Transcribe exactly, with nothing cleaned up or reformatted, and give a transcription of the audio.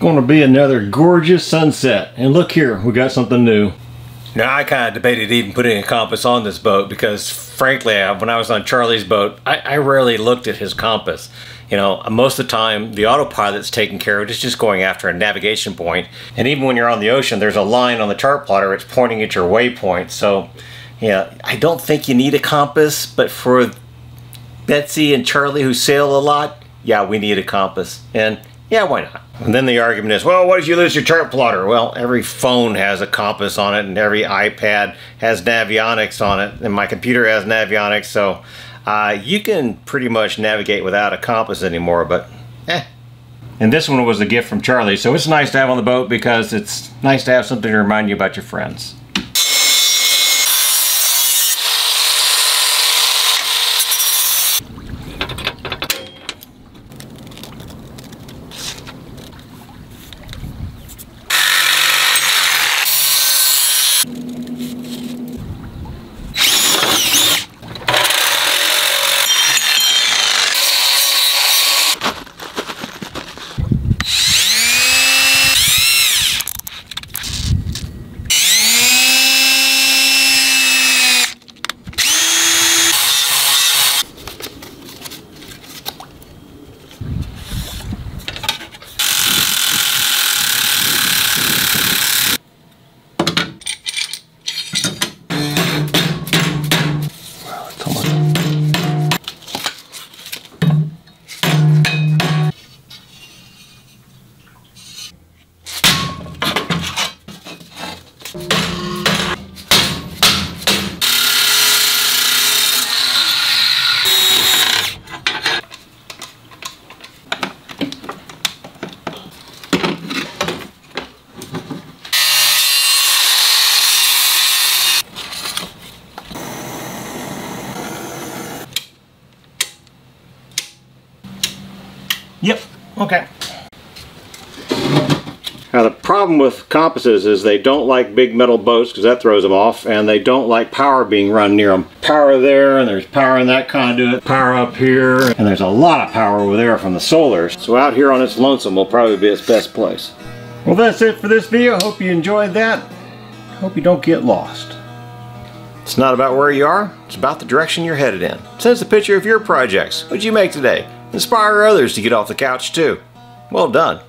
Gonna be another gorgeous sunset. And look here, we got something new. Now I kind of debated even putting a compass on this boat because frankly, when I was on Charlie's boat, I, I rarely looked at his compass. You know, most of the time the autopilot's taking care of it. It's just going after a navigation point. And even when you're on the ocean, there's a line on the chart plotter. It's pointing at your waypoint. So yeah, I don't think you need a compass, but for Betsy and Charlie who sail a lot, yeah, we need a compass. And yeah, why not? And then the argument is, well, what if you lose your chart plotter? Well, every phone has a compass on it, and every iPad has Navionics on it, and my computer has Navionics, so uh, you can pretty much navigate without a compass anymore, but eh. And this one was a gift from Charlie, so it's nice to have on the boat because it's nice to have something to remind you about your friends. Yep, okay. Now the problem with compasses is they don't like big metal boats because that throws them off, and they don't like power being run near them. Power there, and there's power in that conduit, power up here, and there's a lot of power over there from the solars. So out here on its lonesome will probably be its best place. Well, that's it for this video. Hope you enjoyed that. Hope you don't get lost. It's not about where you are, it's about the direction you're headed in. Send us a picture of your projects. What'd you make today? Inspire others to get off the couch too. Well done.